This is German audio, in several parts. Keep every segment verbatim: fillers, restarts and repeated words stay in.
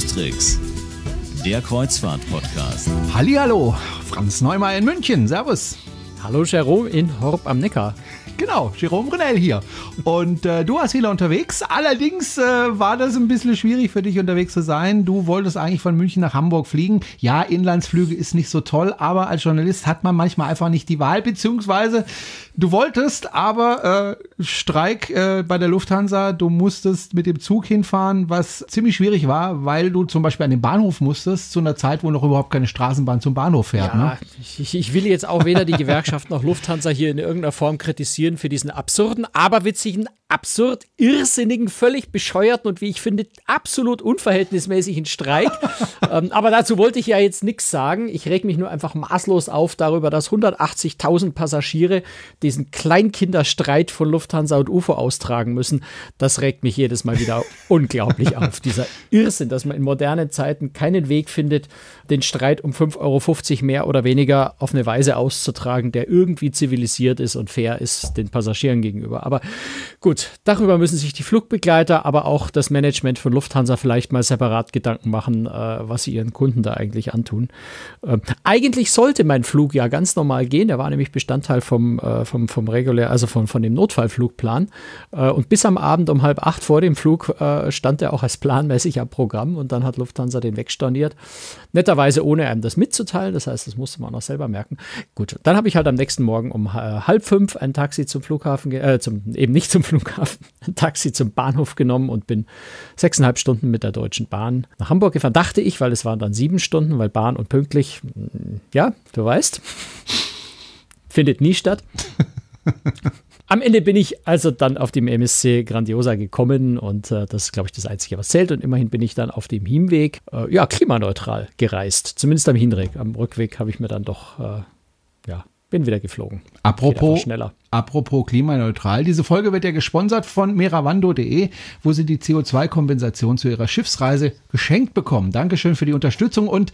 Strix, der Kreuzfahrt-Podcast. Hallihallo, Franz Neumaier in München, servus. Hallo Jerome in Horb am Neckar. Genau, Jerome Ronell hier. Und äh, du warst wieder unterwegs. Allerdings äh, war das ein bisschen schwierig für dich, unterwegs zu sein. Du wolltest eigentlich von München nach Hamburg fliegen. Ja, Inlandsflüge ist nicht so toll, aber als Journalist hat man manchmal einfach nicht die Wahl. Beziehungsweise du wolltest, aber äh, Streik äh, bei der Lufthansa. Du musstest mit dem Zug hinfahren, was ziemlich schwierig war, weil du zum Beispiel an den Bahnhof musstest, zu einer Zeit, wo noch überhaupt keine Straßenbahn zum Bahnhof fährt. Ja, ne? ich, ich will jetzt auch weder die Gewerkschaft noch Lufthansa hier in irgendeiner Form kritisieren für diesen absurden, aberwitzigen, absurd, irrsinnigen, völlig bescheuerten und wie ich finde, absolut unverhältnismäßigen Streik. ähm, aber dazu wollte ich ja jetzt nichts sagen. Ich reg mich nur einfach maßlos auf darüber, dass hundertachtzigtausend Passagiere diesen Kleinkinderstreit von Lufthansa und U F O austragen müssen. Das regt mich jedes Mal wieder unglaublich auf. Dieser Irrsinn, dass man in modernen Zeiten keinen Weg findet, den Streit um fünf Euro fünfzig mehr oder weniger auf eine Weise auszutragen, der irgendwie zivilisiert ist und fair ist den Passagieren gegenüber. Aber gut, darüber müssen sich die Flugbegleiter, aber auch das Management von Lufthansa vielleicht mal separat Gedanken machen, äh, was sie ihren Kunden da eigentlich antun. Ähm, eigentlich sollte mein Flug ja ganz normal gehen. Der war nämlich Bestandteil vom, äh, vom, vom regulär, also von, von dem Notfallflugplan. Äh, und bis am Abend um halb acht vor dem Flug äh, stand er auch als planmäßig am Programm und dann hat Lufthansa den wegstorniert. Netterweise ohne einem das mitzuteilen. Das heißt, das musste man auch selber merken. Gut, dann habe ich halt am nächsten Morgen um äh, halb fünf ein Taxi zum Flughafen, äh, zum, eben nicht zum Flughafen, ein Taxi zum Bahnhof genommen und bin sechseinhalb Stunden mit der Deutschen Bahn nach Hamburg gefahren, dachte ich, weil es waren dann sieben Stunden, weil Bahn und pünktlich, ja, du weißt, findet nie statt. Am Ende bin ich also dann auf dem M S C Grandiosa gekommen und äh, das ist, glaube ich, das Einzige, was zählt. Und immerhin bin ich dann auf dem Hinweg, äh, ja, klimaneutral gereist, zumindest am Hinweg. Am Rückweg habe ich mir dann doch, äh, ja, bin wieder geflogen. Apropos schneller. Apropos klimaneutral. Diese Folge wird ja gesponsert von Meravando punkt de, wo Sie die C O zwei Kompensation zu Ihrer Schiffsreise geschenkt bekommen. Dankeschön für die Unterstützung. Und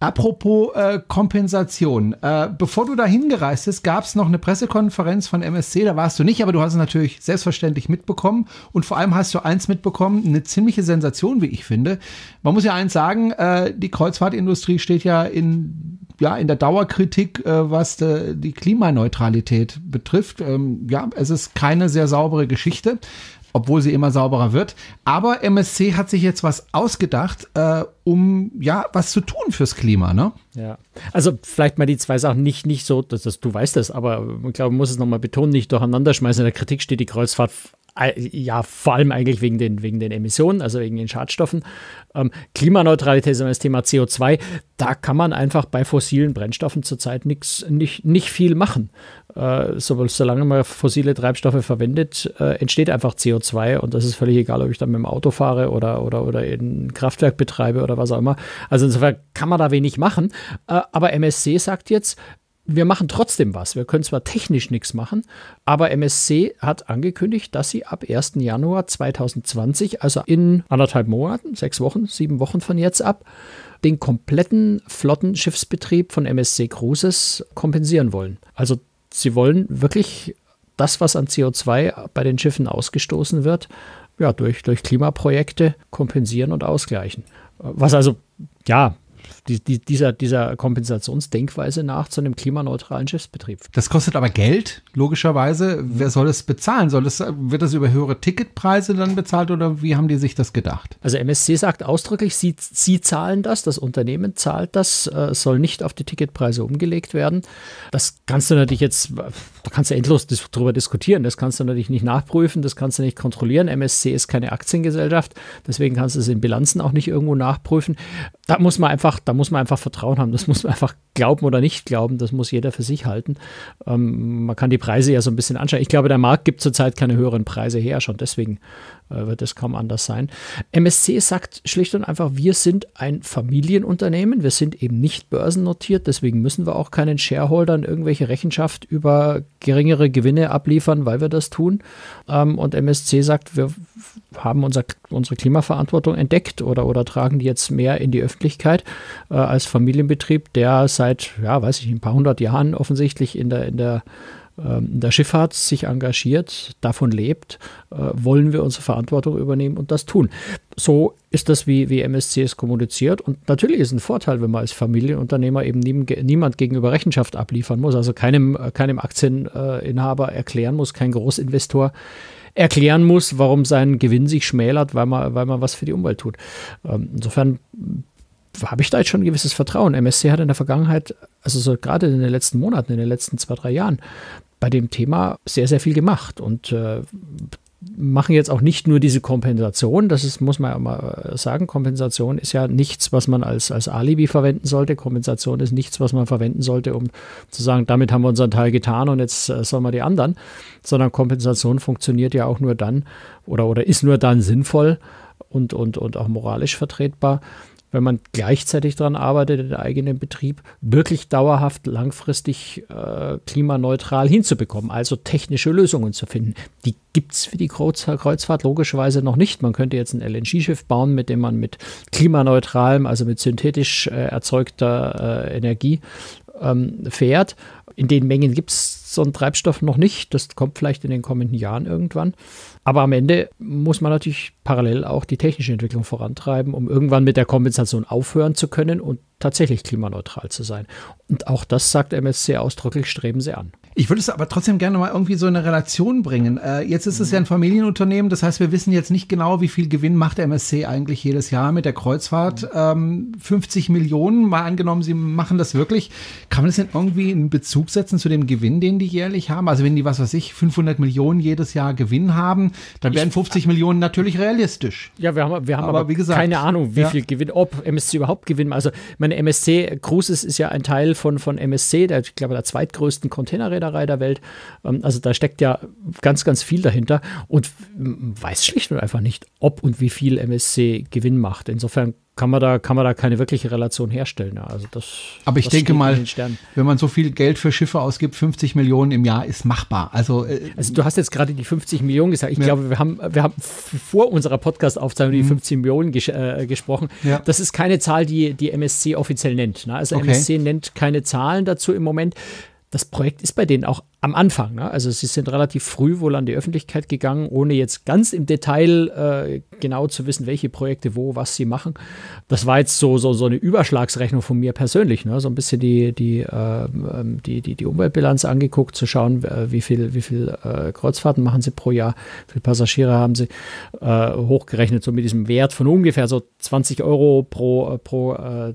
apropos äh, Kompensation. Äh, bevor du da hingereist bist, gab es noch eine Pressekonferenz von M S C. Da warst du nicht, aber du hast es natürlich selbstverständlich mitbekommen. Und vor allem hast du eins mitbekommen, eine ziemliche Sensation, wie ich finde. Man muss ja eins sagen, äh, die Kreuzfahrtindustrie steht ja in, ja, in der Dauerkritik, äh, was äh, die Klimaneutralität betrifft. Ja, es ist keine sehr saubere Geschichte, obwohl sie immer sauberer wird. Aber M S C hat sich jetzt was ausgedacht, äh, um ja was zu tun fürs Klima, ne? Ja, also vielleicht mal die zwei Sachen nicht, nicht so, dass, dass du weißt das, aber ich glaube, man muss es nochmal betonen, nicht durcheinander schmeißen. In der Kritik steht die Kreuzfahrt ja vor allem eigentlich wegen den, wegen den Emissionen, also wegen den Schadstoffen. Ähm, Klimaneutralität ist das Thema C O zwei. Da kann man einfach bei fossilen Brennstoffen zurzeit nix, nicht, nicht viel machen. Äh, so, solange man fossile Treibstoffe verwendet, äh, entsteht einfach C O zwei und das ist völlig egal, ob ich dann mit dem Auto fahre oder, oder, oder ein Kraftwerk betreibe oder was auch immer. Also insofern kann man da wenig machen. Äh, aber M S C sagt jetzt, wir machen trotzdem was. Wir können zwar technisch nichts machen, aber M S C hat angekündigt, dass sie ab ersten Januar zweitausendzwanzig, also in anderthalb Monaten, sechs Wochen, sieben Wochen von jetzt ab, den kompletten Flottenschiffsbetrieb von M S C Cruises kompensieren wollen. Also sie wollen wirklich das, was an C O zwei bei den Schiffen ausgestoßen wird, ja, durch, durch Klimaprojekte kompensieren und ausgleichen. Was also, ja, Die, die, dieser, dieser Kompensationsdenkweise nach zu einem klimaneutralen Schiffsbetrieb. Das kostet aber Geld, logischerweise. Wer soll es bezahlen? Soll das, wird das über höhere Ticketpreise dann bezahlt oder wie haben die sich das gedacht? Also M S C sagt ausdrücklich, sie, sie zahlen das, das Unternehmen zahlt das, äh, soll nicht auf die Ticketpreise umgelegt werden. Das kannst du natürlich jetzt, da kannst du endlos dis- drüber diskutieren, das kannst du natürlich nicht nachprüfen, das kannst du nicht kontrollieren. M S C ist keine Aktiengesellschaft, deswegen kannst du es in Bilanzen auch nicht irgendwo nachprüfen. Da muss man einfach, da muss man einfach Vertrauen haben, das muss man einfach glauben oder nicht glauben, das muss jeder für sich halten. Ähm, man kann die Preise ja so ein bisschen anschauen. Ich glaube, der Markt gibt zurzeit keine höheren Preise her, schon deswegen äh, wird es kaum anders sein. M S C sagt schlicht und einfach, wir sind ein Familienunternehmen, wir sind eben nicht börsennotiert, deswegen müssen wir auch keinen Shareholdern irgendwelche Rechenschaft über geringere Gewinne abliefern, weil wir das tun. Ähm, und M S C sagt, wir haben unser, unsere Klimaverantwortung entdeckt oder, oder tragen die jetzt mehr in die Öffentlichkeit Äh, als Familienbetrieb, der seit, ja, weiß ich, ein paar hundert Jahren offensichtlich in der, in der in der Schifffahrt sich engagiert, davon lebt, wollen wir unsere Verantwortung übernehmen und das tun. So ist das, wie, wie M S C es kommuniziert. Und natürlich ist ein Vorteil, wenn man als Familienunternehmer eben nie, niemand gegenüber Rechenschaft abliefern muss, also keinem, keinem Aktieninhaber erklären muss, kein Großinvestor erklären muss, warum sein Gewinn sich schmälert, weil man, weil man was für die Umwelt tut. Insofern habe ich da jetzt schon ein gewisses Vertrauen. M S C hat in der Vergangenheit, also so gerade in den letzten Monaten, in den letzten zwei, drei Jahren, bei dem Thema sehr, sehr viel gemacht und äh, machen jetzt auch nicht nur diese Kompensation, das ist, muss man ja mal sagen, Kompensation ist ja nichts, was man als, als Alibi verwenden sollte, Kompensation ist nichts, was man verwenden sollte, um zu sagen, damit haben wir unseren Teil getan und jetzt äh, sollen wir die anderen, sondern Kompensation funktioniert ja auch nur dann oder, oder ist nur dann sinnvoll und, und, und auch moralisch vertretbar, wenn man gleichzeitig daran arbeitet, den eigenen Betrieb wirklich dauerhaft, langfristig äh, klimaneutral hinzubekommen, also technische Lösungen zu finden. Die gibt es für die Kreuzfahrt logischerweise noch nicht. Man könnte jetzt ein L N G-Schiff bauen, mit dem man mit klimaneutralem, also mit synthetisch äh, erzeugter äh, Energie ähm, fährt. In den Mengen gibt es so einen Treibstoff noch nicht. Das kommt vielleicht in den kommenden Jahren irgendwann. Aber am Ende muss man natürlich parallel auch die technische Entwicklung vorantreiben, um irgendwann mit der Kompensation aufhören zu können und tatsächlich klimaneutral zu sein. Und auch das sagt M S C ausdrücklich, streben sie an. Ich würde es aber trotzdem gerne mal irgendwie so in eine Relation bringen. Äh, jetzt ist es ja ein Familienunternehmen, das heißt, wir wissen jetzt nicht genau, wie viel Gewinn macht M S C eigentlich jedes Jahr mit der Kreuzfahrt. Ähm, fünfzig Millionen, mal angenommen, sie machen das wirklich. Kann man das denn irgendwie in Bezug setzen zu dem Gewinn, den die jährlich haben? Also wenn die, was weiß ich, fünfhundert Millionen jedes Jahr Gewinn haben, dann wären fünfzig Millionen natürlich realistisch. Ja, wir haben, wir haben aber, aber wie gesagt, keine Ahnung, wie ja. viel Gewinn, ob M S C überhaupt Gewinn macht. Also meine M S C Cruises ist ja ein Teil von, von M S C, der, ich glaube, der zweitgrößten Containerräder der Welt. Also da steckt ja ganz, ganz viel dahinter und weiß schlicht und einfach nicht, ob und wie viel M S C Gewinn macht. Insofern kann man da, kann man da keine wirkliche Relation herstellen. Also das, aber ich das denke mal, wenn man so viel Geld für Schiffe ausgibt, fünfzig Millionen im Jahr ist machbar. Also, äh, also du hast jetzt gerade die fünfzig Millionen gesagt. Ich ja. glaube, wir haben, wir haben vor unserer Podcast-Aufzeichnung mhm. die fünfzig Millionen ges äh, gesprochen. Ja. Das ist keine Zahl, die die M S C offiziell nennt. Ne? Also okay. M S C nennt keine Zahlen dazu im Moment. Das Projekt ist bei denen auch am Anfang. Ne? Also sie sind relativ früh wohl an die Öffentlichkeit gegangen, ohne jetzt ganz im Detail äh, genau zu wissen, welche Projekte wo, was sie machen. Das war jetzt so, so, so eine Überschlagsrechnung von mir persönlich. Ne? So ein bisschen die, die, äh, die, die, die Umweltbilanz angeguckt, zu schauen, wie viel, wie viel äh, Kreuzfahrten machen sie pro Jahr, wie viele Passagiere haben sie äh, hochgerechnet, so mit diesem Wert von ungefähr so zwanzig Euro pro, pro äh,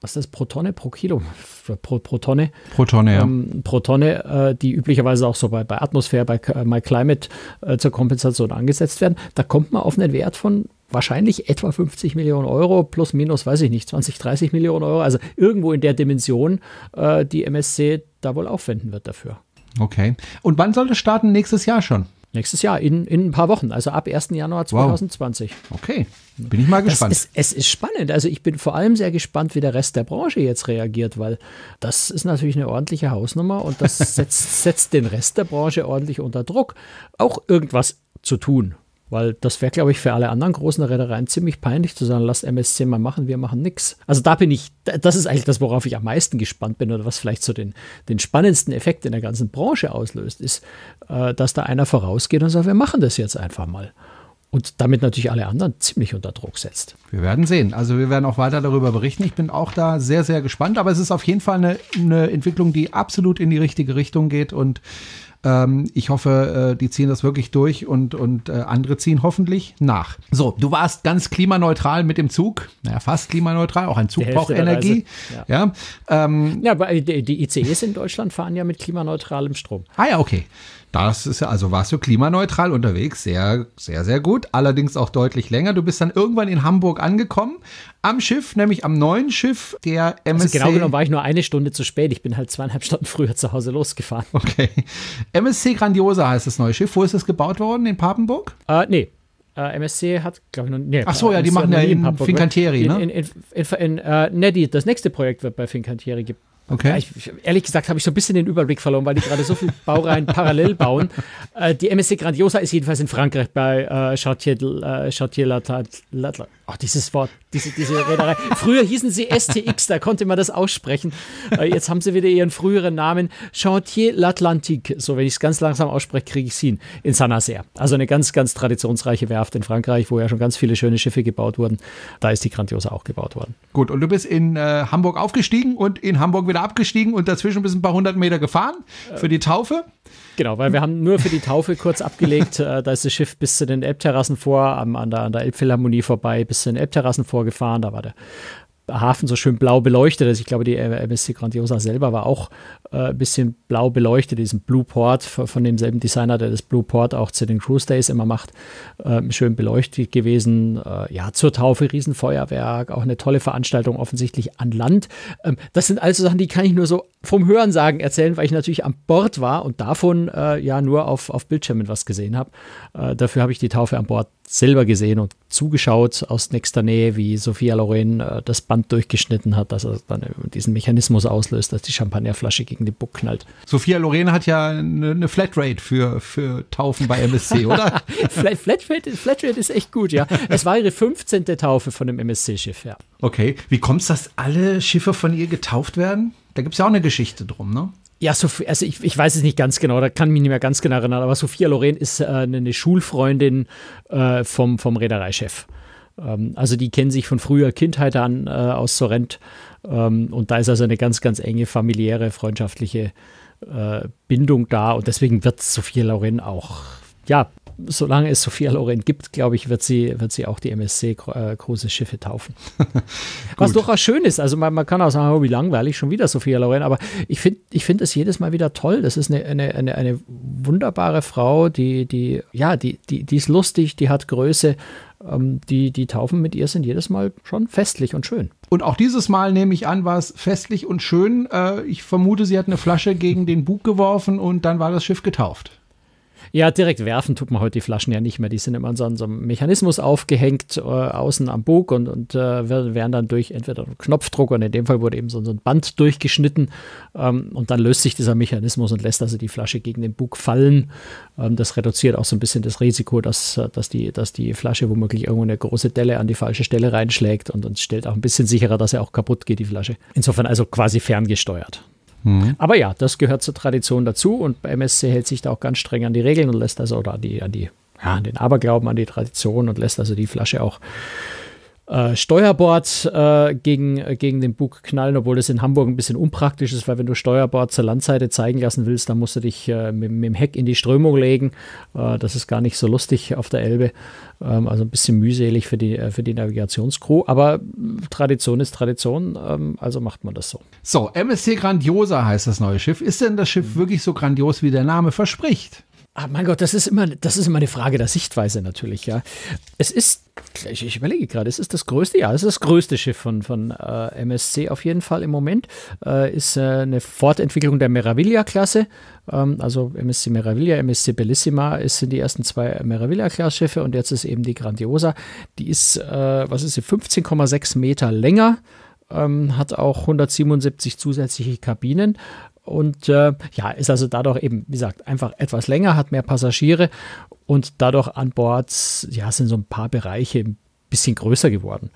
was ist das, pro Tonne, pro Kilo, pro, pro Tonne, pro Tonne, ja. ähm, pro Tonne äh, die üblicherweise auch so bei, bei Atmosphäre, bei äh, MyClimate äh, zur Kompensation angesetzt werden, da kommt man auf einen Wert von wahrscheinlich etwa fünfzig Millionen Euro, plus minus, weiß ich nicht, zwanzig, dreißig Millionen Euro, also irgendwo in der Dimension, äh, die M S C da wohl aufwenden wird dafür. Okay, und wann soll das starten? Nächstes Jahr schon? Nächstes Jahr, in, in ein paar Wochen, also ab ersten Januar zweitausendzwanzig. Wow. Okay, bin ich mal gespannt. Ist, es ist spannend, also ich bin vor allem sehr gespannt, wie der Rest der Branche jetzt reagiert, weil das ist natürlich eine ordentliche Hausnummer und das setzt, setzt den Rest der Branche ordentlich unter Druck, auch irgendwas zu tun. Weil das wäre, glaube ich, für alle anderen großen Reedereien ziemlich peinlich zu sagen, lasst M S C mal machen, wir machen nichts. Also da bin ich, das ist eigentlich das, worauf ich am meisten gespannt bin oder was vielleicht so den, den spannendsten Effekt in der ganzen Branche auslöst, ist, äh, dass da einer vorausgeht und sagt, wir machen das jetzt einfach mal. Und damit natürlich alle anderen ziemlich unter Druck setzt. Wir werden sehen. Also wir werden auch weiter darüber berichten. Ich bin auch da sehr, sehr gespannt. Aber es ist auf jeden Fall eine, eine Entwicklung, die absolut in die richtige Richtung geht und ich hoffe, die ziehen das wirklich durch und, und andere ziehen hoffentlich nach. So, du warst ganz klimaneutral mit dem Zug. Naja, fast klimaneutral. Auch ein Zug braucht Energie. Ja. Ja. Ähm, ja, aber die I C Es in Deutschland fahren ja mit klimaneutralem Strom. Ah ja, okay. Das ist ja, also warst du klimaneutral unterwegs, sehr, sehr, sehr gut, allerdings auch deutlich länger. Du bist dann irgendwann in Hamburg angekommen, am Schiff, nämlich am neuen Schiff der M S C. Also genau genommen war ich nur eine Stunde zu spät, ich bin halt zweieinhalb Stunden früher zu Hause losgefahren. Okay, M S C Grandiosa heißt das neue Schiff, wo ist das gebaut worden, in Papenburg? Äh, nee. Uh, M S C hat, glaube ich, noch nee, Ach so, ja, die M S C machen ja in Fincantieri, ne? In, in, in, in, in, uh, ne, die, das nächste Projekt wird bei Fincantieri gibt. Okay. Ja, ich, ehrlich gesagt habe ich so ein bisschen den Überblick verloren, weil die gerade so viele Baureihen parallel bauen. Äh, die M S C Grandiosa ist jedenfalls in Frankreich bei äh, Chantier l'Atlantique. Ach, dieses Wort, diese, diese Reederei. Früher hießen sie S T X, da konnte man das aussprechen. Jetzt haben sie wieder ihren früheren Namen. Chantier l'Atlantique. So, wenn ich es ganz langsam ausspreche, kriege ich es hin. In Saint-Nazaire. Also eine ganz, ganz traditionsreiche Werft in Frankreich, wo ja schon ganz viele schöne Schiffe gebaut wurden. Da ist die Grandiosa auch gebaut worden. Gut, und du bist in äh, Hamburg aufgestiegen und in Hamburg wieder abgestiegen und dazwischen bist ein paar hundert Meter gefahren für die Taufe. Genau, weil wir haben nur für die Taufe kurz abgelegt. Da ist das Schiff bis zu den Elbterrassen vor, an der, an der Elbphilharmonie vorbei, bis zu den Elbterrassen vorgefahren. Da war der Hafen so schön blau beleuchtet. Also ich glaube, die M S C Grandiosa selber war auch äh, ein bisschen blau beleuchtet. Diesen Blue Port von demselben Designer, der das Blue Port auch zu den Cruise Days immer macht, äh, schön beleuchtet gewesen. Äh, ja, zur Taufe, Riesenfeuerwerk, auch eine tolle Veranstaltung offensichtlich an Land. Ähm, das sind also Sachen, die kann ich nur so vom Hörensagen erzählen, weil ich natürlich an Bord war und davon äh, ja nur auf, auf Bildschirmen was gesehen habe. Äh, dafür habe ich die Taufe an Bord selber gesehen und zugeschaut aus nächster Nähe, wie Sophia Loren äh, das Band durchgeschnitten hat, dass er dann diesen Mechanismus auslöst, dass die Champagnerflasche gegen den Bug knallt. Sophia Loren hat ja eine ne Flatrate für, für Taufen bei M S C, oder? Flat, Flatrate, Flatrate ist echt gut, ja. Es war ihre fünfzehnte Taufe von dem M S C-Schiff, ja. Okay, wie kommt es, dass alle Schiffe von ihr getauft werden? Da gibt es ja auch eine Geschichte drum, ne? Ja, Sophie, also ich, ich weiß es nicht ganz genau, da kann ich mich nicht mehr ganz genau erinnern, aber Sophia Loren ist äh, eine Schulfreundin äh, vom, vom Reedereichef. Ähm, also die kennen sich von früher Kindheit an äh, aus Sorrent ähm, und da ist also eine ganz, ganz enge familiäre, freundschaftliche äh, Bindung da und deswegen wird Sophia Loren auch, ja, solange es Sophia Loren gibt, glaube ich, wird sie, wird sie auch die M S C äh, große Schiffe taufen. Was durchaus schön ist. Also man, man kann auch sagen, oh, wie langweilig, schon wieder Sophia Loren. Aber ich finde ich find das jedes Mal wieder toll. Das ist eine, eine, eine, eine wunderbare Frau, die, die, ja, die, die, die ist lustig, die hat Größe. Ähm, die, die Taufen mit ihr sind jedes Mal schon festlich und schön. Und auch dieses Mal, nehme ich an, war es festlich und schön. Äh, ich vermute, sie hat eine Flasche gegen den Bug geworfen und dann war das Schiff getauft. Ja, direkt werfen tut man heute die Flaschen ja nicht mehr. Die sind immer an so einem Mechanismus aufgehängt, äh, außen am Bug und, und äh, werden dann durch entweder einen Knopfdruck und in dem Fall wurde eben so, so ein Band durchgeschnitten ähm, und dann löst sich dieser Mechanismus und lässt also die Flasche gegen den Bug fallen. Ähm, das reduziert auch so ein bisschen das Risiko, dass, dass, die, dass die Flasche womöglich irgendwo eine große Delle an die falsche Stelle reinschlägt und uns stellt auch ein bisschen sicherer, dass er auch kaputt geht, die Flasche. Insofern also quasi ferngesteuert. Mhm. Aber ja, das gehört zur Tradition dazu und bei M S C hält sich da auch ganz streng an die Regeln und lässt also oder an, die, an, die, ja, an den Aberglauben, an die Tradition und lässt also die Flasche auch äh, Steuerbord äh, gegen, äh, gegen den Bug knallen, obwohl das in Hamburg ein bisschen unpraktisch ist, weil wenn du Steuerbord zur Landseite zeigen lassen willst, dann musst du dich äh, mit, mit dem Heck in die Strömung legen. Äh, das ist gar nicht so lustig auf der Elbe, äh, also ein bisschen mühselig für die, äh, für die Navigationscrew, aber Tradition ist Tradition, äh, also macht man das so. So, M S C Grandiosa heißt das neue Schiff. Ist denn das Schiff wirklich so grandios, wie der Name verspricht? Ah, mein Gott, das ist immer, das ist immer eine Frage der Sichtweise natürlich, ja. Es ist, ich, ich überlege gerade, es ist das größte, ja, es ist das größte Schiff von, von äh, M S C auf jeden Fall im Moment. Äh, ist äh, eine Fortentwicklung der Meraviglia-Klasse, ähm, also M S C Meraviglia, M S C Bellissima, es sind die ersten zwei Meraviglia-Klasse-Schiffe und jetzt ist eben die Grandiosa. Die ist, äh, was ist sie, fünfzehn Komma sechs Meter länger, ähm, hat auch hundertsiebenundsiebzig zusätzliche Kabinen. Und äh, ja, ist also dadurch eben, wie gesagt, einfach etwas länger, hat mehr Passagiere und dadurch an Bord, ja, sind so ein paar Bereiche ein bisschen größer geworden.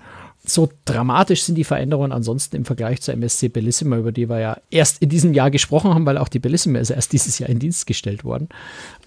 So dramatisch sind die Veränderungen ansonsten im Vergleich zur M S C Bellissima, über die wir ja erst in diesem Jahr gesprochen haben, weil auch die Bellissima ist erst dieses Jahr in Dienst gestellt worden.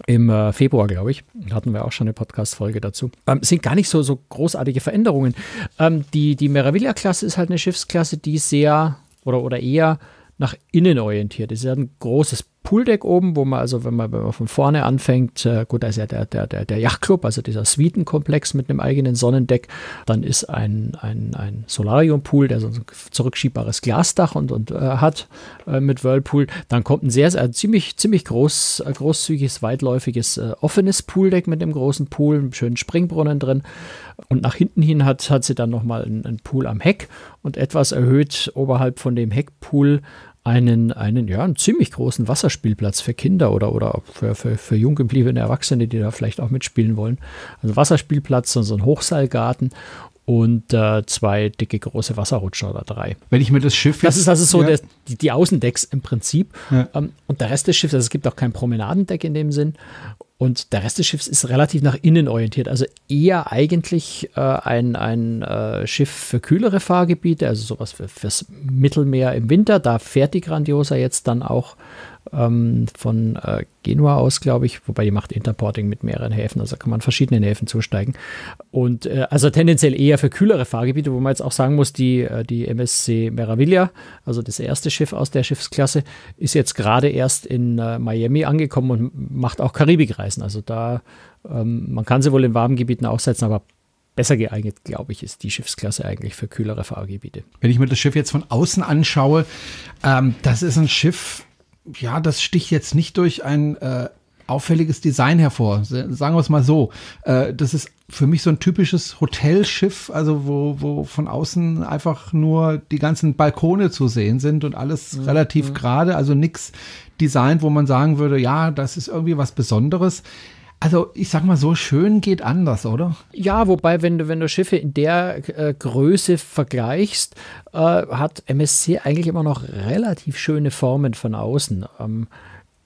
Im äh, Februar, glaube ich, hatten wir auch schon eine Podcast-Folge dazu. Ähm, sind gar nicht so, so großartige Veränderungen. Ähm, die die Meraviglia-Klasse ist halt eine Schiffsklasse, die sehr oder, oder eher nach innen orientiert. Es ist ja ein großes Pooldeck oben, wo man also, wenn man, wenn man von vorne anfängt, äh, gut, da ist ja der, der, der, der Yachtclub, also dieser Suitenkomplex mit einem eigenen Sonnendeck, dann ist ein, ein, ein Solarium-Pool, der so ein zurückschiebbares Glasdach und, und äh, hat äh, mit Whirlpool, dann kommt ein sehr, sehr ziemlich, ziemlich groß, großzügiges, weitläufiges, äh, offenes Pooldeck mit einem großen Pool, einem schönen Springbrunnen drin und nach hinten hin hat, hat sie dann nochmal einen, einen Pool am Heck und etwas erhöht oberhalb von dem Heckpool einen, einen, ja, einen ziemlich großen Wasserspielplatz für Kinder oder, oder für, für, für jung gebliebene Erwachsene, die da vielleicht auch mitspielen wollen. Also Wasserspielplatz und so ein Hochseilgarten und äh, zwei dicke große Wasserrutscher oder drei. Wenn ich mir das Schiff Das ist also so ja. der, die, die Außendecks im Prinzip. Ja. Ähm, und der Rest des Schiffs, also es gibt auch kein Promenadendeck in dem Sinn. Und der Rest des Schiffs ist relativ nach innen orientiert, also eher eigentlich äh, ein, ein äh, Schiff für kühlere Fahrgebiete, also sowas für, fürs Mittelmeer im Winter. Da fährt die Grandiosa jetzt dann auch ähm, von äh, Genua aus, glaube ich, wobei die macht Interporting mit mehreren Häfen, also kann man verschiedenen Häfen zusteigen. Und äh, also tendenziell eher für kühlere Fahrgebiete, wo man jetzt auch sagen muss, die, die M S C Meraviglia, also das erste Schiff aus der Schiffsklasse, ist jetzt gerade erst in äh, Miami angekommen und macht auch Karibikreisen. Also da, ähm, man kann sie wohl in warmen Gebieten aussetzen, aber besser geeignet, glaube ich, ist die Schiffsklasse eigentlich für kühlere Fahrgebiete. Wenn ich mir das Schiff jetzt von außen anschaue, ähm, das ist ein Schiff, ja, das sticht jetzt nicht durch ein äh, auffälliges Design hervor. Sagen wir es mal so. Äh, das ist für mich so ein typisches Hotelschiff, also wo, wo von außen einfach nur die ganzen Balkone zu sehen sind und alles mhm. relativ gerade, also nichts designt, wo man sagen würde, ja, das ist irgendwie was Besonderes. Also ich sag mal so, schön geht anders, oder? Ja, wobei, wenn du, wenn du Schiffe in der äh, Größe vergleichst, äh, hat M S C eigentlich immer noch relativ schöne Formen von außen. Ähm,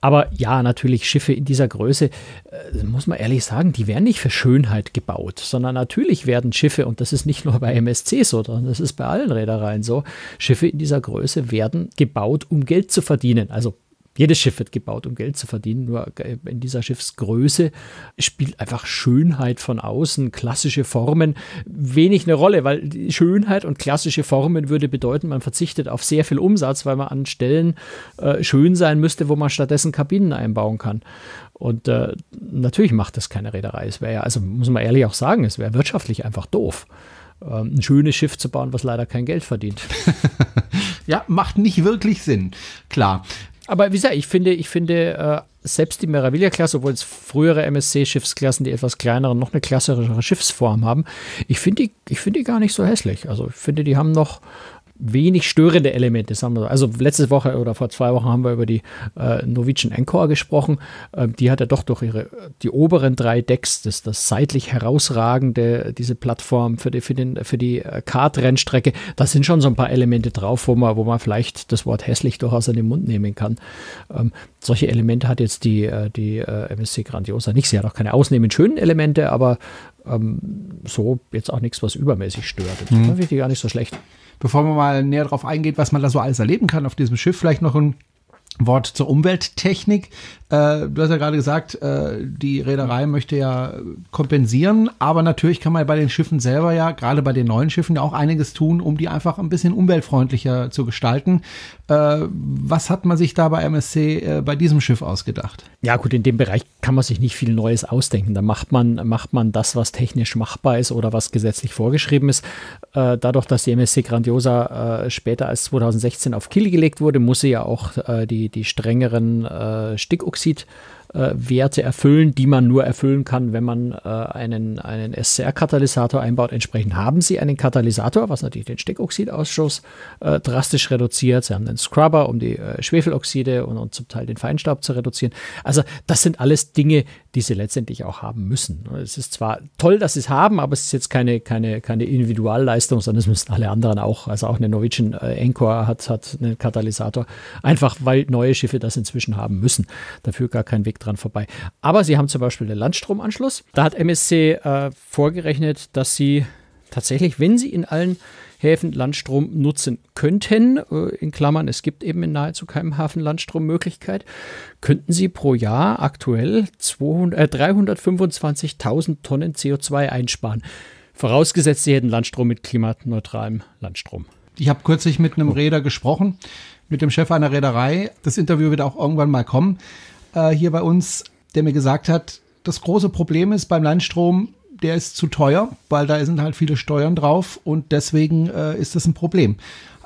Aber ja, natürlich Schiffe in dieser Größe, äh, muss man ehrlich sagen, die werden nicht für Schönheit gebaut, sondern natürlich werden Schiffe, und das ist nicht nur bei M S C so, sondern das ist bei allen Reedereien so, Schiffe in dieser Größe werden gebaut, um Geld zu verdienen. Also jedes Schiff wird gebaut, um Geld zu verdienen, nur in dieser Schiffsgröße spielt einfach Schönheit von außen, klassische Formen wenig eine Rolle, weil Schönheit und klassische Formen würde bedeuten, man verzichtet auf sehr viel Umsatz, weil man an Stellen äh, schön sein müsste, wo man stattdessen Kabinen einbauen kann. Und äh, natürlich macht das keine Reederei. Es wäre ja, also muss man ehrlich auch sagen, es wäre wirtschaftlich einfach doof, ein schönes Schiff zu bauen, was leider kein Geld verdient. Ja, macht nicht wirklich Sinn, klar. Aber wie gesagt, ich finde, ich finde selbst die Meraviglia-Klasse, obwohl es frühere M S C-Schiffsklassen, die etwas kleineren, noch eine klassischere Schiffsform haben, ich finde die, ich finde die gar nicht so hässlich. Also ich finde, die haben noch wenig störende Elemente. Also letzte Woche oder vor zwei Wochen haben wir über die äh, Norwegian Encore gesprochen. Ähm, die hat ja doch durch ihre, die oberen drei Decks, das, das seitlich herausragende, diese Plattform für die, für den, für die Kart-Rennstrecke, da sind schon so ein paar Elemente drauf, wo man, wo man vielleicht das Wort hässlich durchaus in den Mund nehmen kann. Ähm, solche Elemente hat jetzt die, die äh, M S C Grandiosa nicht. Sie hat auch keine ausnehmend schönen Elemente, aber ähm, so jetzt auch nichts, was übermäßig stört. Das hm. finde ich gar nicht so schlecht. Bevor man mal näher darauf eingeht, was man da so alles erleben kann auf diesem Schiff, vielleicht noch ein Wort zur Umwelttechnik. Äh, du hast ja gerade gesagt, äh, die Reederei möchte ja kompensieren, aber natürlich kann man bei den Schiffen selber ja, gerade bei den neuen Schiffen, ja auch einiges tun, um die einfach ein bisschen umweltfreundlicher zu gestalten. Äh, was hat man sich da bei M S C äh, bei diesem Schiff ausgedacht? Ja gut, in dem Bereich kann man sich nicht viel Neues ausdenken. Da macht man, macht man das, was technisch machbar ist oder was gesetzlich vorgeschrieben ist. Äh, dadurch, dass die M S C Grandiosa äh, später als zweitausendsechzehn auf Kiel gelegt wurde, muss sie ja auch äh, die die strengeren äh, Stickoxid-Werte äh, erfüllen, die man nur erfüllen kann, wenn man äh, einen, einen S C R-Katalysator einbaut. Entsprechend haben sie einen Katalysator, was natürlich den Stickoxidausstoß äh, drastisch reduziert. Sie haben einen Scrubber, um die äh, Schwefeloxide und, und zum Teil den Feinstaub zu reduzieren. Also das sind alles Dinge, die sie letztendlich auch haben müssen. Es ist zwar toll, dass sie es haben, aber es ist jetzt keine, keine, keine Individualleistung, sondern es müssen alle anderen auch. Also auch eine Norwegian äh, Encore hat, hat einen Katalysator, einfach weil neue Schiffe das inzwischen haben müssen. Da führt gar kein Weg dran vorbei. Aber sie haben zum Beispiel den Landstromanschluss. Da hat M S C äh, vorgerechnet, dass sie tatsächlich, wenn sie in allen Häfen Landstrom nutzen könnten, äh, in Klammern, es gibt eben in nahezu keinem Hafen Landstrommöglichkeit, könnten sie pro Jahr aktuell dreihundertfünfundzwanzigtausend Tonnen C O zwei einsparen. Vorausgesetzt, sie hätten Landstrom mit klimaneutralem Landstrom. Ich habe kürzlich mit einem Reeder gesprochen, mit dem Chef einer Reederei. Das Interview wird auch irgendwann mal kommen, äh, hier bei uns, der mir gesagt hat, das große Problem ist beim Landstrom, der ist zu teuer, weil da sind halt viele Steuern drauf und deswegen äh, ist das ein Problem.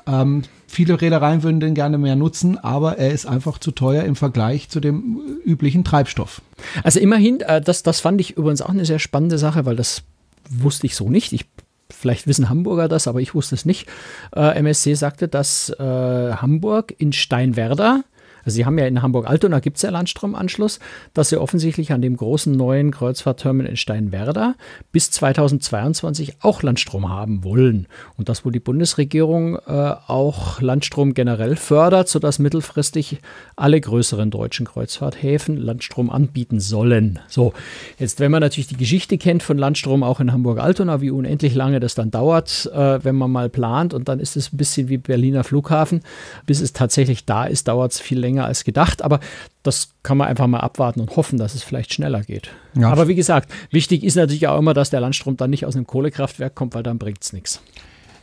Ähm, viele Reedereien würden den gerne mehr nutzen, aber er ist einfach zu teuer im Vergleich zu dem üblichen Treibstoff. Also immerhin, äh, das, das fand ich übrigens auch eine sehr spannende Sache, weil das wusste ich so nicht. Ich Vielleicht wissen Hamburger das, aber ich wusste es nicht. Äh, M S C sagte, dass äh, Hamburg in Steinwerder Also Sie haben ja in Hamburg-Altona gibt es ja Landstromanschluss, dass Sie offensichtlich an dem großen neuen Kreuzfahrtterminal in Steinwerder bis zweitausendzweiundzwanzig auch Landstrom haben wollen. Und das, wo die Bundesregierung äh, auch Landstrom generell fördert, sodass mittelfristig alle größeren deutschen Kreuzfahrthäfen Landstrom anbieten sollen. So, jetzt wenn man natürlich die Geschichte kennt von Landstrom auch in Hamburg-Altona, wie unendlich lange das dann dauert, äh, wenn man mal plant, und dann ist es ein bisschen wie Berliner Flughafen, bis es tatsächlich da ist, dauert es viel länger als gedacht, aber das kann man einfach mal abwarten und hoffen, dass es vielleicht schneller geht. Ja. Aber wie gesagt, wichtig ist natürlich auch immer, dass der Landstrom dann nicht aus einem Kohlekraftwerk kommt, weil dann bringt es nichts.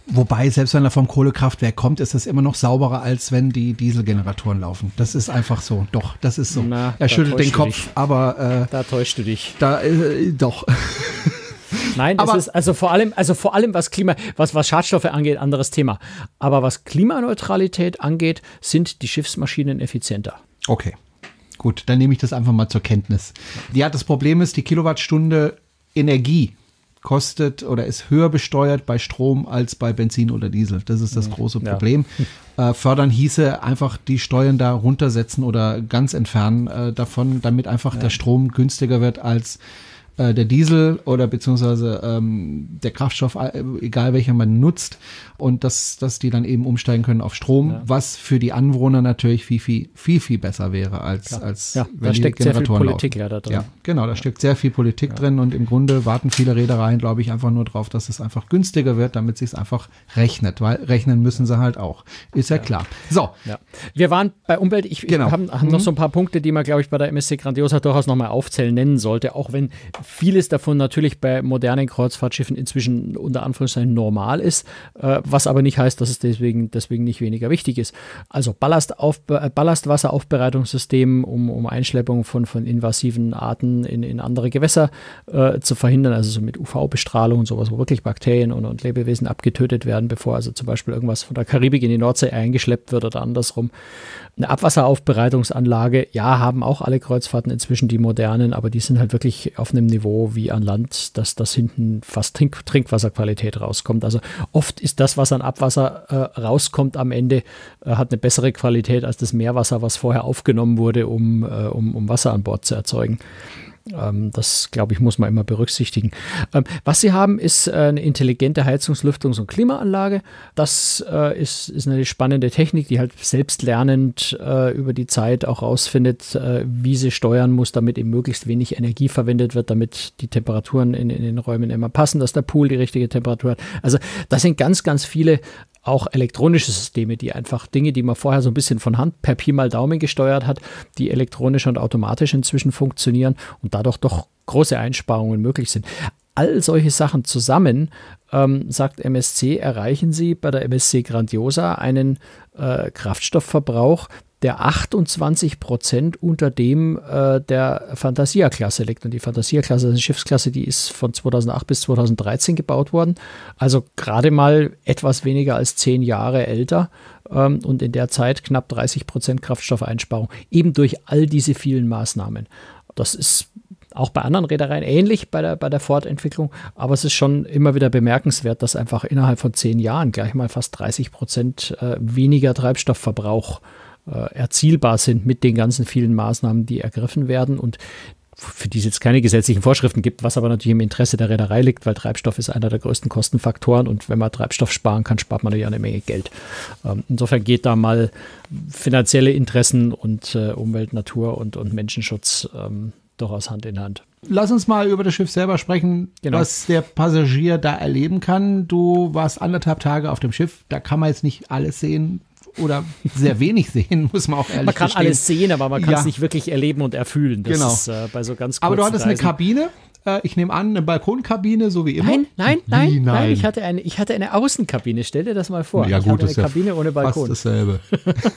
Wobei, selbst wenn er vom Kohlekraftwerk kommt, ist es immer noch sauberer, als wenn die Dieselgeneratoren laufen. Das ist einfach so. Doch, das ist so. Na, er schüttelt den Kopf, dich. aber... Äh, da täuscht du dich. Da, äh, doch. Nein, aber es ist also vor allem, also vor allem was Klima, was, was Schadstoffe angeht, anderes Thema. Aber was Klimaneutralität angeht, sind die Schiffsmaschinen effizienter. Okay, gut, dann nehme ich das einfach mal zur Kenntnis. Ja, das Problem ist, die Kilowattstunde Energie kostet oder ist höher besteuert bei Strom als bei Benzin oder Diesel. Das ist das große Problem. Ja. Äh, fördern hieße einfach die Steuern da runtersetzen oder ganz entfernen äh, davon, damit einfach ja. der Strom günstiger wird als der Diesel oder beziehungsweise ähm, der Kraftstoff, egal welcher man nutzt, und dass, dass die dann eben umsteigen können auf Strom, ja. was für die Anwohner natürlich viel, viel, viel, viel besser wäre, als, ja. als ja, wenn da die steckt Generatoren sehr viel Politik ja da drin. Ja, genau, da ja. steckt sehr viel Politik ja. drin, und im Grunde warten viele Reedereien, glaube ich, einfach nur drauf, dass es einfach günstiger wird, damit sich's einfach rechnet, weil rechnen müssen sie halt auch. Ist ja, ja. klar. So. Ja. Wir waren bei Umwelt, ich, genau. ich habe mhm. noch so ein paar Punkte, die man, glaube ich, bei der M S C Grandiosa durchaus nochmal aufzählen nennen sollte, auch wenn vieles davon natürlich bei modernen Kreuzfahrtschiffen inzwischen unter Anführungszeichen normal ist, äh, was aber nicht heißt, dass es deswegen, deswegen nicht weniger wichtig ist. Also Ballastauf, äh, Ballastwasseraufbereitungssystem, um, um Einschleppung von, von invasiven Arten in, in andere Gewässer äh, zu verhindern, also so mit U V-Bestrahlung und sowas, wo wirklich Bakterien und, und Lebewesen abgetötet werden, bevor also zum Beispiel irgendwas von der Karibik in die Nordsee eingeschleppt wird oder andersrum. Eine Abwasseraufbereitungsanlage, ja, haben auch alle Kreuzfahrten inzwischen, die modernen, aber die sind halt wirklich auf einem Niveau, wie an Land, dass das hinten fast Trink Trinkwasserqualität rauskommt. Also oft ist das, was an Abwasser äh, rauskommt am Ende, äh, hat eine bessere Qualität als das Meerwasser, was vorher aufgenommen wurde, um, äh, um, um Wasser an Bord zu erzeugen. Ähm, das, glaube ich, muss man immer berücksichtigen. Ähm, was sie haben, ist äh, eine intelligente Heizungs-, Lüftungs- und Klimaanlage. Das äh, ist, ist eine spannende Technik, die halt selbstlernend äh, über die Zeit auch rausfindet, äh, wie sie steuern muss, damit eben möglichst wenig Energie verwendet wird, damit die Temperaturen in, in den Räumen immer passen, dass der Pool die richtige Temperatur hat. Also das sind ganz, ganz viele auch elektronische Systeme, die einfach Dinge, die man vorher so ein bisschen von Hand per Pi mal Daumen gesteuert hat, die elektronisch und automatisch inzwischen funktionieren und dadurch doch große Einsparungen möglich sind. All solche Sachen zusammen, ähm, sagt M S C, erreichen Sie bei der M S C Grandiosa einen äh, Kraftstoffverbrauch, der achtundzwanzig Prozent unter dem äh, der Fantasia-Klasse liegt. Und die Fantasia-Klasse ist eine Schiffsklasse, die ist von zweitausendacht bis zweitausenddreizehn gebaut worden. Also gerade mal etwas weniger als zehn Jahre älter, ähm, und in der Zeit knapp dreißig Prozent Kraftstoffeinsparung, eben durch all diese vielen Maßnahmen. Das ist auch bei anderen Reedereien ähnlich bei der, bei der Fortentwicklung, aber es ist schon immer wieder bemerkenswert, dass einfach innerhalb von zehn Jahren gleich mal fast dreißig Prozent äh, weniger Treibstoffverbrauch erzielbar sind mit den ganzen vielen Maßnahmen, die ergriffen werden und für die es jetzt keine gesetzlichen Vorschriften gibt, was aber natürlich im Interesse der Reederei liegt, weil Treibstoff ist einer der größten Kostenfaktoren und wenn man Treibstoff sparen kann, spart man natürlich eine Menge Geld. Insofern geht da mal finanzielle Interessen und Umwelt, Natur und, und Menschenschutz ähm, durchaus Hand in Hand. Lass uns mal über das Schiff selber sprechen, genau. was der Passagier da erleben kann. Du warst anderthalb Tage auf dem Schiff, da kann man jetzt nicht alles sehen, oder sehr wenig sehen, muss man auch ehrlich sagen. Man kann verstehen. Alles sehen, aber man kann es ja. nicht wirklich erleben und erfühlen. Das genau. ist, äh, bei so ganz kurzen aber du hattest Reisen. Eine Kabine, äh, ich nehme an, eine Balkonkabine, so wie immer. Nein, nein, nein, nein. nein ich, hatte eine, ich hatte eine Außenkabine, stell dir das mal vor. Ja, ich gut, hatte eine ist Kabine ja ohne Balkon. Fast dasselbe.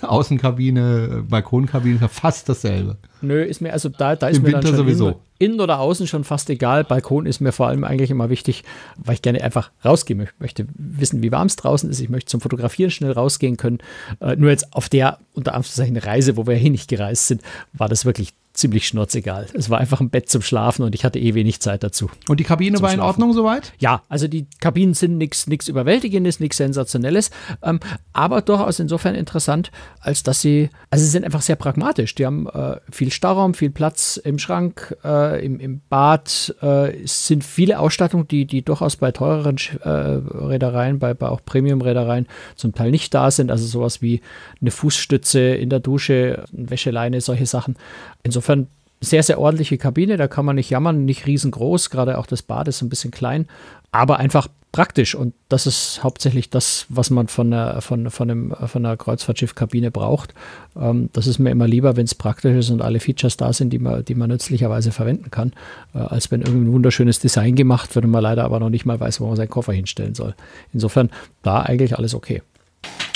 Außenkabine, Balkonkabine, fast dasselbe. Nö, ist mir, also da, da ist Im mir Winter dann schon sowieso. Innen oder außen schon fast egal. Balkon ist mir vor allem eigentlich immer wichtig, weil ich gerne einfach rausgehen möchte, wissen, wie warm es draußen ist. Ich möchte zum Fotografieren schnell rausgehen können. Äh, nur jetzt auf der unter Anführungszeichen Reise, wo wir hin nicht gereist sind, war das wirklich ziemlich schnurzegal. Es war einfach ein Bett zum Schlafen und ich hatte eh wenig Zeit dazu. Und die Kabine war in Ordnung soweit? Ja, also die Kabinen sind nichts Überwältigendes, nichts Sensationelles, ähm, aber durchaus insofern interessant, als dass sie, also sie sind einfach sehr pragmatisch. Die haben äh, viel Stauraum, viel Platz im Schrank, äh, im, im Bad. Äh, es sind viele Ausstattungen, die, die durchaus bei teureren äh, Reedereien, bei, bei auch Premium-Reedereien zum Teil nicht da sind. Also sowas wie eine Fußstütze in der Dusche, eine Wäscheleine, solche Sachen. Insofern Insofern sehr, sehr ordentliche Kabine, da kann man nicht jammern, nicht riesengroß, gerade auch das Bad ist ein bisschen klein, aber einfach praktisch und das ist hauptsächlich das, was man von einer, von, von einem, von einer Kreuzfahrtschiffkabine braucht. Ähm, das ist mir immer lieber, wenn es praktisch ist und alle Features da sind, die man, die man nützlicherweise verwenden kann, äh, als wenn irgendein wunderschönes Design gemacht wird und man leider aber noch nicht mal weiß, wo man seinen Koffer hinstellen soll. Insofern da eigentlich alles okay.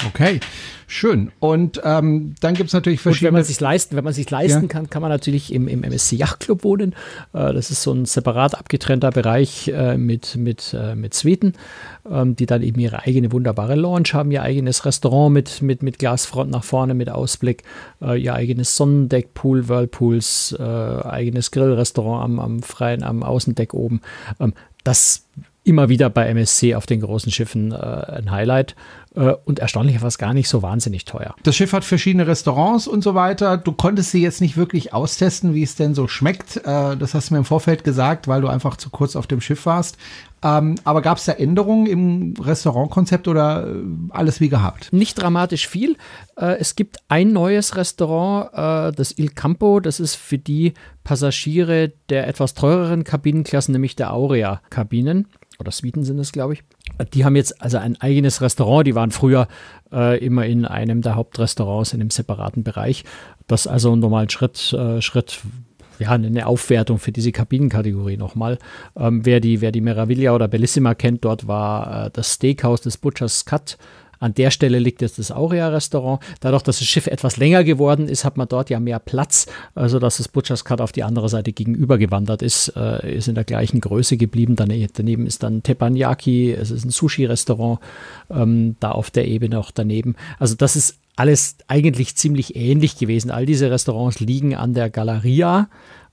Okay, schön. Und ähm, dann gibt es natürlich verschiedene... Und wenn man es sich leisten, wenn man sich leisten ja. kann, kann man natürlich im, im M S C Yacht Club wohnen. Äh, das ist so ein separat abgetrennter Bereich äh, mit, mit, äh, mit Suiten, ähm, die dann eben ihre eigene wunderbare Lounge haben, ihr eigenes Restaurant mit, mit, mit Glasfront nach vorne, mit Ausblick, äh, ihr eigenes Sonnendeck, Pool, Whirlpools, äh, eigenes Grillrestaurant am, am freien, am Außendeck oben. Ähm, das immer wieder bei M S C auf den großen Schiffen äh, ein Highlight äh, und erstaunlich war es gar nicht so wahnsinnig teuer. Das Schiff hat verschiedene Restaurants und so weiter. Du konntest sie jetzt nicht wirklich austesten, wie es denn so schmeckt. Äh, das hast du mir im Vorfeld gesagt, weil du einfach zu kurz auf dem Schiff warst. Ähm, aber gab es da Änderungen im Restaurantkonzept oder alles wie gehabt? Nicht dramatisch viel. Äh, es gibt ein neues Restaurant, äh, das Il Campo. Das ist für die Passagiere der etwas teureren Kabinenklassen, nämlich der Aurea-Kabinen. Oder Suiten sind es, glaube ich. Die haben jetzt also ein eigenes Restaurant. Die waren früher äh, immer in einem der Hauptrestaurants in einem separaten Bereich. Das ist also ein normaler Schritt, äh, Schritt, ja, eine Aufwertung für diese Kabinenkategorie nochmal. Ähm, wer, die, wer die Meraviglia oder Bellissima kennt, dort war äh, das Steakhouse des Butchers Cut. An der Stelle liegt jetzt das Aurea-Restaurant. Dadurch, dass das Schiff etwas länger geworden ist, hat man dort ja mehr Platz, also dass das Butchers Cut auf die andere Seite gegenüber gewandert ist, äh, ist in der gleichen Größe geblieben. Daneben ist dann Teppanyaki, es ist ein Sushi-Restaurant, ähm, da auf der Ebene auch daneben. Also das ist alles eigentlich ziemlich ähnlich gewesen. All diese Restaurants liegen an der Galeria.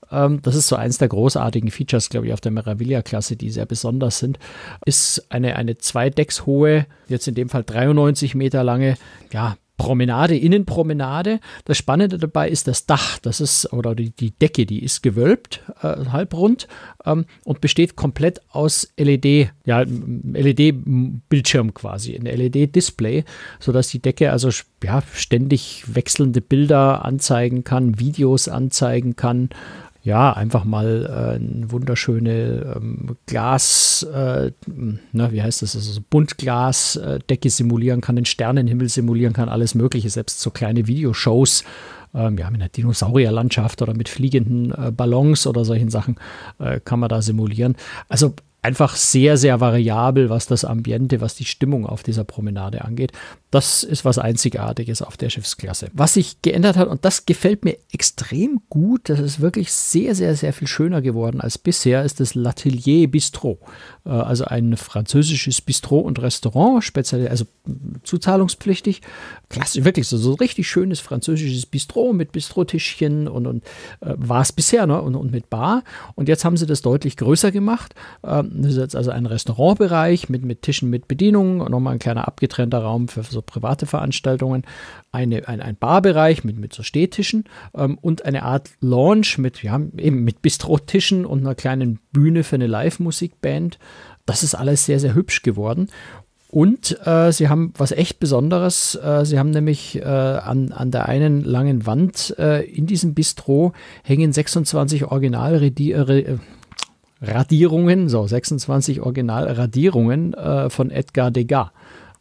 Das ist so eins der großartigen Features, glaube ich, auf der Meraviglia-Klasse, die sehr besonders sind. Ist eine, eine zwei Decks hohe, jetzt in dem Fall dreiundneunzig Meter lange, ja, Promenade, Innenpromenade. Das Spannende dabei ist das Dach, das ist, oder die, die Decke, die ist gewölbt, äh, halbrund ähm, und besteht komplett aus L E D, ja, L E D-Bildschirm quasi, ein L E D-Display, sodass die Decke also ja, ständig wechselnde Bilder anzeigen kann, Videos anzeigen kann. Ja, einfach mal äh, eine wunderschöne ähm, Glas, äh, na, wie heißt das, also so Buntglasdecke äh, simulieren kann, den Sternenhimmel simulieren kann, alles Mögliche, selbst so kleine Videoshows, ähm, ja, mit einer Dinosaurierlandschaft oder mit fliegenden äh, Ballons oder solchen Sachen äh, kann man da simulieren. Also einfach sehr, sehr variabel, was das Ambiente, was die Stimmung auf dieser Promenade angeht. Das ist was Einzigartiges auf der Schiffsklasse. Was sich geändert hat, und das gefällt mir extrem gut, das ist wirklich sehr, sehr, sehr viel schöner geworden als bisher, ist das L'atelier Bistro. Also ein französisches Bistro und Restaurant, speziell, also zuzahlungspflichtig. Klasse, wirklich so, so richtig schönes französisches Bistro mit Bistrotischchen und, und äh, war es bisher, ne? und, und mit Bar. Und jetzt haben sie das deutlich größer gemacht. Ähm, das ist jetzt also ein Restaurantbereich mit, mit Tischen mit Bedienungen, nochmal ein kleiner abgetrennter Raum für so private Veranstaltungen, eine, ein, ein Barbereich mit, mit so Stehtischen ähm, und eine Art Lounge mit, ja, eben mit Bistrotischen und einer kleinen Bühne für eine Live-Musikband. Das ist alles sehr, sehr hübsch geworden. Und äh, sie haben was echt Besonderes. Äh, sie haben nämlich äh, an, an der einen langen Wand äh, in diesem Bistro hängen sechsundzwanzig Originalrediere. Radierungen, so sechsundzwanzig Originalradierungen äh, von Edgar Degas.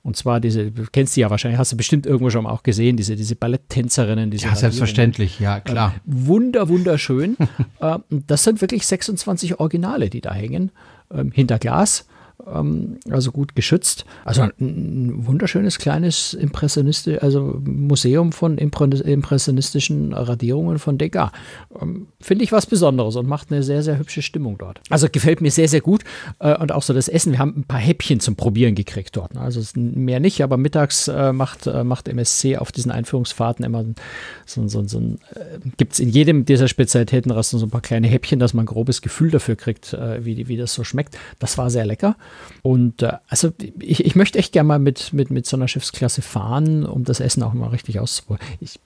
Und zwar diese, du kennst die ja wahrscheinlich, hast du bestimmt irgendwo schon auch gesehen, diese, diese Balletttänzerinnen. Diese ja, selbstverständlich, ja, klar. Äh, wunder, wunderschön. äh, das sind wirklich sechsundzwanzig Originale, die da hängen, äh, hinter Glas. ähm, also gut geschützt. Also ein wunderschönes kleines Impressionistisch, also Museum von impressionistischen Radierungen von Degas. Ähm, Finde ich was Besonderes und macht eine sehr, sehr hübsche Stimmung dort. Also gefällt mir sehr, sehr gut. Äh, und auch so das Essen. Wir haben ein paar Häppchen zum Probieren gekriegt dort. Ne? Also mehr nicht, aber mittags äh, macht, äh, macht M S C auf diesen Einführungsfahrten immer so, so, so ein, äh, gibt es in jedem dieser Spezialitätenrasten so ein paar kleine Häppchen, dass man ein grobes Gefühl dafür kriegt, äh, wie, wie das so schmeckt. Das war sehr lecker. Und äh, also ich, ich möchte echt gerne mal mit, mit, mit so einer Schiffsklasse fahren, um das Essen auch mal richtig auszuprobieren. Ich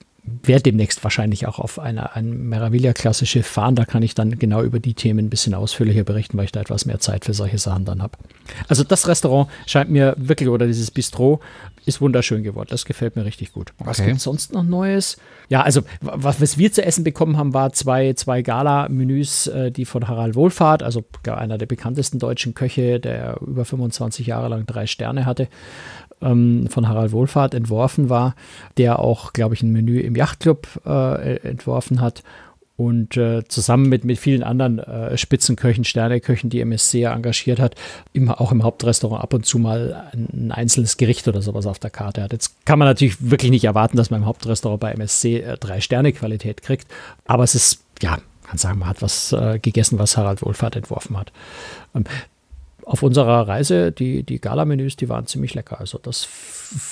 werde demnächst wahrscheinlich auch auf einer, einem Meraviglia-Klasse-Schiff fahren. Da kann ich dann genau über die Themen ein bisschen ausführlicher berichten, weil ich da etwas mehr Zeit für solche Sachen dann habe. Also das Restaurant scheint mir wirklich, oder dieses Bistro, ist wunderschön geworden. Das gefällt mir richtig gut. Okay. Was gibt es sonst noch Neues? Ja, also was, was wir zu essen bekommen haben, war zwei, zwei Gala-Menüs, äh, die von Harald Wohlfahrt, also einer der bekanntesten deutschen Köche, der über fünfundzwanzig Jahre lang drei Sterne hatte, ähm, von Harald Wohlfahrt entworfen war, der auch, glaube ich, ein Menü im Yachtclub äh, entworfen hat. Und äh, zusammen mit, mit vielen anderen äh, Spitzenköchen, Sterneköchen, die M S C engagiert hat, immer auch im Hauptrestaurant ab und zu mal ein einzelnes Gericht oder sowas auf der Karte hat. Jetzt kann man natürlich wirklich nicht erwarten, dass man im Hauptrestaurant bei M S C äh, drei Sterne Qualität kriegt. Aber es ist, ja, kann sagen, man hat was äh, gegessen, was Harald Wohlfahrt entworfen hat. Ähm, auf unserer Reise, die, die Gala-Menüs, die waren ziemlich lecker. Also das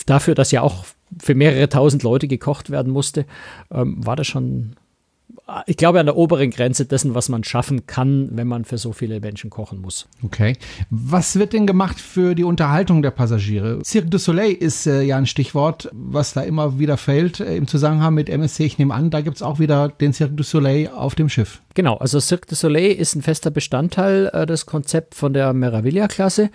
dafür, dass ja auch für mehrere tausend Leute gekocht werden musste, ähm, war das schon... Ich glaube, an der oberen Grenze dessen, was man schaffen kann, wenn man für so viele Menschen kochen muss. Okay. Was wird denn gemacht für die Unterhaltung der Passagiere? Cirque du Soleil ist äh, ja ein Stichwort, was da immer wieder fällt äh, im Zusammenhang mit M S C. Ich nehme an, da gibt es auch wieder den Cirque du Soleil auf dem Schiff. Genau, also Cirque du Soleil ist ein fester Bestandteil äh, des Konzepts von der Meraviglia-Klasse.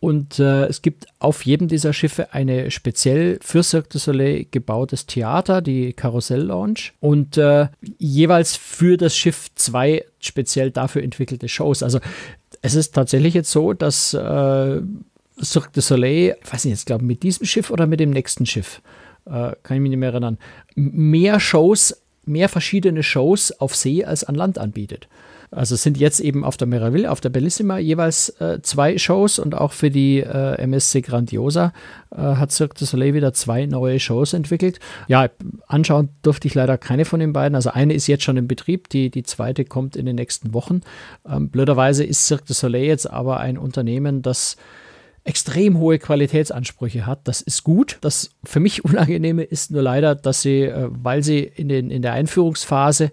Und äh, es gibt auf jedem dieser Schiffe eine speziell für Cirque du Soleil gebautes Theater, die Karussell Lounge. Und äh, jeweils für das Schiff zwei speziell dafür entwickelte Shows. Also es ist tatsächlich jetzt so, dass äh, Cirque du Soleil, ich weiß nicht, jetzt glaube ich mit diesem Schiff oder mit dem nächsten Schiff, äh, kann ich mich nicht mehr erinnern, mehr Shows, mehr verschiedene Shows auf See als an Land anbietet. Also es sind jetzt eben auf der Meraviglia, auf der Bellissima jeweils äh, zwei Shows und auch für die äh, M S C Grandiosa äh, hat Cirque du Soleil wieder zwei neue Shows entwickelt. Ja, anschauen durfte ich leider keine von den beiden. Also eine ist jetzt schon in Betrieb, die, die zweite kommt in den nächsten Wochen. Ähm, blöderweise ist Cirque du Soleil jetzt aber ein Unternehmen, das extrem hohe Qualitätsansprüche hat. Das ist gut. Das für mich Unangenehme ist nur leider, dass sie, äh, weil sie in, den, in der Einführungsphase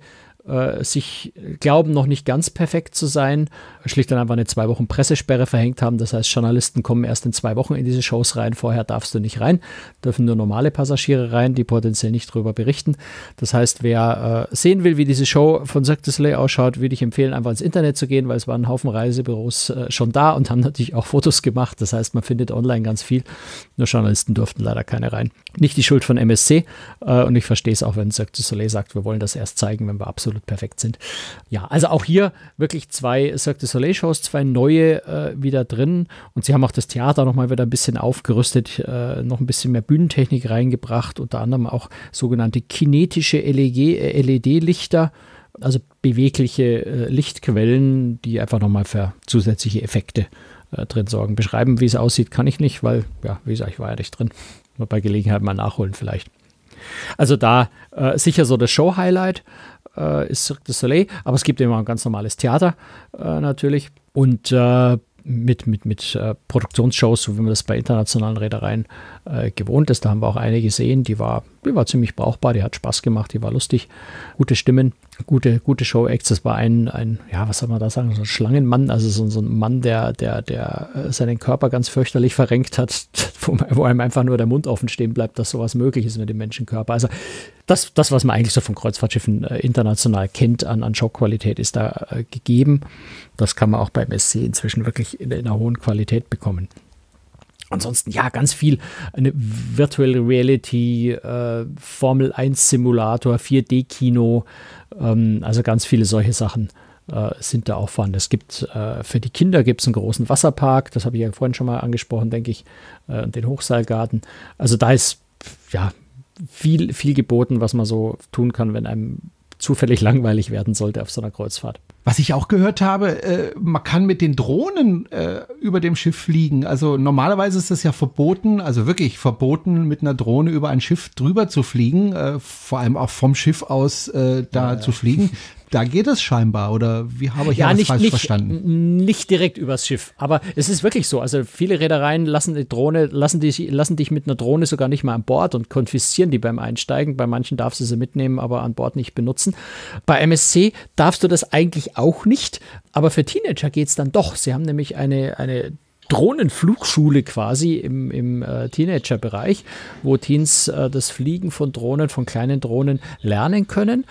sich glauben, noch nicht ganz perfekt zu sein, schlicht und einfach eine zwei Wochen Pressesperre verhängt haben. Das heißt, Journalisten kommen erst in zwei Wochen in diese Shows rein. Vorher darfst du nicht rein, dürfen nur normale Passagiere rein, die potenziell nicht darüber berichten. Das heißt, wer äh, sehen will, wie diese Show von Cirque du Soleil ausschaut, würde ich empfehlen, einfach ins Internet zu gehen, weil es waren ein Haufen Reisebüros äh, schon da und haben natürlich auch Fotos gemacht. Das heißt, man findet online ganz viel. Nur Journalisten durften leider keine rein. Nicht die Schuld von M S C äh, und ich verstehe es auch, wenn Cirque du Soleil sagt, wir wollen das erst zeigen, wenn wir absolut perfekt sind. Ja, also auch hier wirklich zwei Cirque du Soleil-Shows, zwei neue äh, wieder drin und sie haben auch das Theater nochmal wieder ein bisschen aufgerüstet, äh, noch ein bisschen mehr Bühnentechnik reingebracht, unter anderem auch sogenannte kinetische L E D-Lichter, also bewegliche äh, Lichtquellen, die einfach nochmal für zusätzliche Effekte äh, drin sorgen. Beschreiben, wie es aussieht, kann ich nicht, weil, ja, wie gesagt, ich war ja nicht drin. Mal bei Gelegenheit mal nachholen vielleicht. Also da äh, sicher so das Show-Highlight ist Cirque du Soleil, aber es gibt immer ein ganz normales Theater äh, natürlich und äh, mit, mit, mit äh, Produktionsshows, so wie man das bei internationalen Reedereien äh, gewohnt ist. Da haben wir auch eine gesehen, die war, die war ziemlich brauchbar, die hat Spaß gemacht, die war lustig, gute Stimmen, gute, gute Show-Acts. Das war ein, ein, ja, was soll man da sagen, so ein Schlangenmann, also so, so ein Mann, der, der, der seinen Körper ganz fürchterlich verrenkt hat, wo einem einfach nur der Mund offen stehen bleibt, dass sowas möglich ist mit dem Menschenkörper. Also das, das was man eigentlich so von Kreuzfahrtschiffen äh, international kennt an, an Showqualität, ist da äh, gegeben. Das kann man auch beim M S C inzwischen wirklich in, in einer hohen Qualität bekommen. Ansonsten, ja, ganz viel. Eine Virtual Reality, äh, Formel eins Simulator, vier D Kino, ähm, also ganz viele solche Sachen äh, sind da auch vorhanden. Es gibt, äh, für die Kinder gibt es einen großen Wasserpark, das habe ich ja vorhin schon mal angesprochen, denke ich, äh, den Hochseilgarten. Also da ist, ja, viel, viel geboten, was man so tun kann, wenn einem zufällig langweilig werden sollte auf so einer Kreuzfahrt. Was ich auch gehört habe, äh, man kann mit den Drohnen äh, über dem Schiff fliegen. Also normalerweise ist das ja verboten, also wirklich verboten, mit einer Drohne über ein Schiff drüber zu fliegen, äh, vor allem auch vom Schiff aus äh, da ja, zu fliegen. Da geht es scheinbar, oder wie habe ich ja, das nicht, falsch nicht, verstanden? Nicht direkt übers Schiff, aber es ist wirklich so. Also viele Reedereien lassen die Drohne, lassen dich, lassen dich mit einer Drohne sogar nicht mal an Bord und konfiszieren die beim Einsteigen. Bei manchen darfst du sie mitnehmen, aber an Bord nicht benutzen. Bei M S C darfst du das eigentlich auch nicht, aber für Teenager geht es dann doch. Sie haben nämlich eine, eine Drohnenflugschule quasi im, im äh, Teenager-Bereich, wo Teens äh, das Fliegen von Drohnen, von kleinen Drohnen lernen können.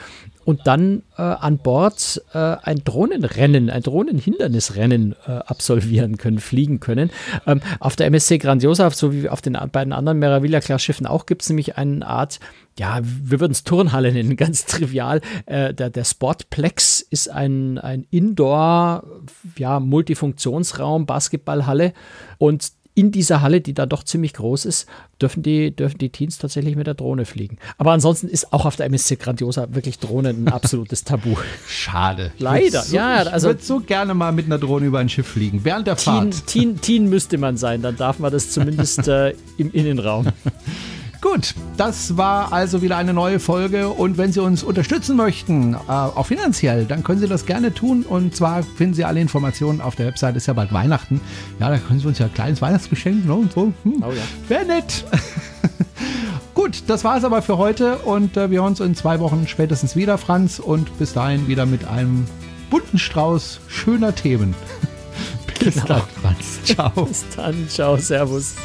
Und dann äh, an Bord äh, ein Drohnenrennen, ein Drohnenhindernisrennen äh, absolvieren können, fliegen können. Ähm, auf der M S C Grandiosa, so wie auf den beiden anderen Meraviglia-Klass-Schiffen auch, gibt es nämlich eine Art, ja, wir würden es Turnhalle nennen, ganz trivial. Äh, der, der Sportplex ist ein, ein Indoor, ja, Multifunktionsraum, Basketballhalle. Und in dieser Halle, die da doch ziemlich groß ist, dürfen die, dürfen die Teens tatsächlich mit der Drohne fliegen. Aber ansonsten ist auch auf der M S C Grandiosa wirklich Drohne ein absolutes Tabu. Schade. Leider. So, ja, also, ich würde so gerne mal mit einer Drohne über ein Schiff fliegen, während der Teen, Fahrt. Teen, Teen müsste man sein, dann darf man das zumindest äh, im Innenraum. Gut, das war also wieder eine neue Folge, und wenn Sie uns unterstützen möchten, äh, auch finanziell, dann können Sie das gerne tun, und zwar finden Sie alle Informationen auf der Website, ist ja bald Weihnachten, ja, da können Sie uns ja ein kleines Weihnachtsgeschenk, ne, und so, hm. Oh ja. Wäre nett. Gut, das war es aber für heute, und äh, wir hören uns in zwei Wochen spätestens wieder, Franz, und bis dahin wieder mit einem bunten Strauß schöner Themen. Bis genau. dann, Franz. Ciao. Bis dann, ciao, servus.